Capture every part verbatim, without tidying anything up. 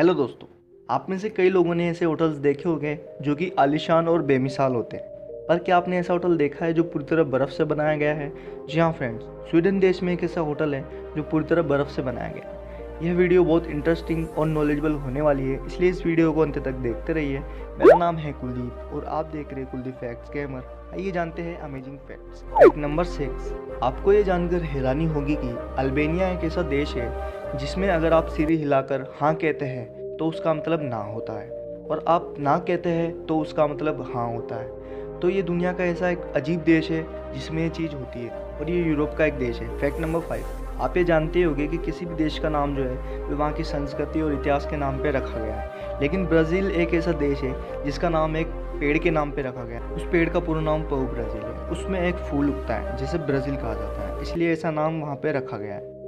Hello दोस्तों, आप में से कई लोगों ने ऐसे होटल्स देखे होंगे जो कि आलीशान और बेमिसाल होते हैं, पर क्या आपने ऐसा होटल देखा है जो पूरी तरह बर्फ़ से बनाया गया है? जी हाँ फ्रेंड्स, स्वीडन देश में एक ऐसा होटल है जो पूरी तरह बर्फ़ से बनाया गया है। यह वीडियो बहुत इंटरेस्टिंग और नॉलेजेबल होने वाली है, इसलिए इस वीडियो को अंत तक देखते रहिए। मेरा नाम है कुलदीप और आप देख रहे हैं कुलदीप फैक्ट्स गेमर। आइए जानते हैं amazing facts. Fact number six, आपको ये जानकर हैरानी होगी कि अल्बेनिया एक ऐसा देश है जिसमें अगर आप सिर हिलाकर हाँ कहते हैं तो उसका मतलब ना होता है, और आप ना कहते हैं तो उसका मतलब हाँ होता है। तो ये दुनिया का ऐसा एक अजीब देश है जिसमें ये चीज़ होती है, और ये यूरोप का एक देश है। फैक्ट नंबर फाइव, आप ये जानते होंगे कि किसी भी देश का नाम जो है वो वहाँ की संस्कृति और इतिहास के नाम पे रखा गया है, लेकिन ब्राज़ील एक ऐसा देश है जिसका नाम एक पेड़ के नाम पे रखा गया है। उस पेड़ का पूरा नाम पऊ ब्राज़ील है। उसमें एक फूल उगता है जिसे ब्राज़ील कहा जाता है, इसलिए ऐसा नाम वहाँ पर रखा गया है।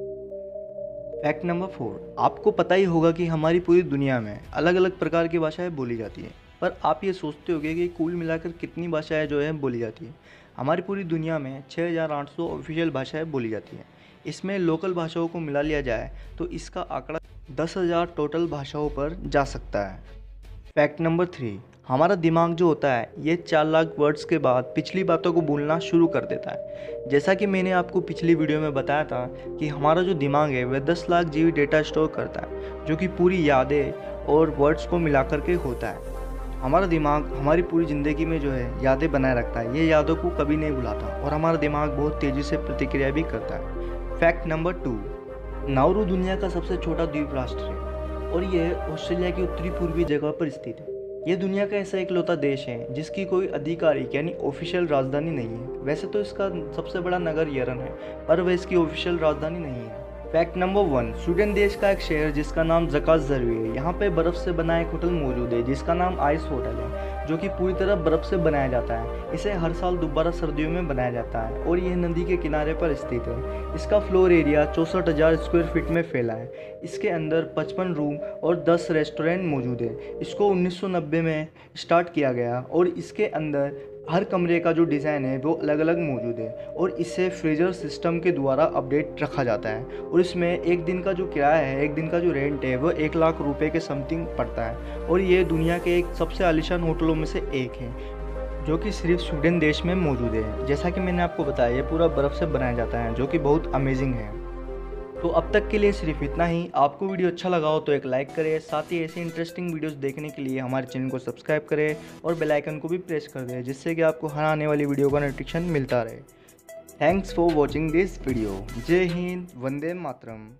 फैक्ट नंबर फोर, आपको पता ही होगा कि हमारी पूरी दुनिया में अलग अलग प्रकार की भाषाएं बोली जाती हैं, पर आप ये सोचते होंगे कि कुल मिलाकर कितनी भाषाएं जो है बोली जाती हैं। हमारी पूरी दुनिया में छह हज़ार आठ सौ ऑफिशियल भाषाएं बोली जाती हैं। इसमें लोकल भाषाओं को मिला लिया जाए तो इसका आंकड़ा दस हज़ार टोटल भाषाओं पर जा सकता है। फैक्ट नंबर थ्री, हमारा दिमाग जो होता है ये चार लाख वर्ड्स के बाद पिछली बातों को भूलना शुरू कर देता है। जैसा कि मैंने आपको पिछली वीडियो में बताया था कि हमारा जो दिमाग है वह दस लाख जीबी डेटा स्टोर करता है, जो कि पूरी यादें और वर्ड्स को मिलाकर के होता है। हमारा दिमाग हमारी पूरी ज़िंदगी में जो है यादें बनाए रखता है, ये यादों को कभी नहीं भुलाता, और हमारा दिमाग बहुत तेज़ी से प्रतिक्रिया भी करता है। फैक्ट नंबर टू, नाउरू दुनिया का सबसे छोटा द्वीप राष्ट्र है, और यह ऑस्ट्रेलिया की उत्तरी पूर्वी जगह पर स्थित है। ये दुनिया का ऐसा इकलौता देश है जिसकी कोई आधिकारिक यानी ऑफिशियल राजधानी नहीं है। वैसे तो इसका सबसे बड़ा नगर यरन है, पर वह इसकी ऑफिशियल राजधानी नहीं है। फैक्ट नंबर वन, स्वीडन देश का एक शहर जिसका नाम जकाजरवी है, यहाँ पे बर्फ़ से बना एक होटल मौजूद है जिसका नाम आइस होटल है, जो कि पूरी तरह बर्फ़ से बनाया जाता है। इसे हर साल दोबारा सर्दियों में बनाया जाता है, और यह नदी के किनारे पर स्थित है। इसका फ्लोर एरिया चौंसठ हज़ार स्क्वायर फीट में फैला है। इसके अंदर पचपन रूम और दस रेस्टोरेंट मौजूद है। इसको उन्नीस सौ नब्बे में स्टार्ट किया गया, और इसके अंदर हर कमरे का जो डिज़ाइन है वो अलग अलग मौजूद है, और इसे फ्रीजर सिस्टम के द्वारा अपडेट रखा जाता है। और इसमें एक दिन का जो किराया है, एक दिन का जो रेंट है, वो एक लाख रुपए के समथिंग पड़ता है। और ये दुनिया के एक सबसे आलीशान होटलों में से एक है, जो कि सिर्फ स्वीडन देश में मौजूद है। जैसा कि मैंने आपको बताया, ये पूरा बर्फ़ से बनाया जाता है, जो कि बहुत अमेजिंग है। तो अब तक के लिए सिर्फ इतना ही। आपको वीडियो अच्छा लगा हो तो एक लाइक करें, साथ ही ऐसे इंटरेस्टिंग वीडियोस देखने के लिए हमारे चैनल को सब्सक्राइब करें और बेल आइकन को भी प्रेस कर दें, जिससे कि आपको हर आने वाली वीडियो का नोटिफिकेशन मिलता रहे। Thanks for watching this video. जय हिंद, वंदे मातरम।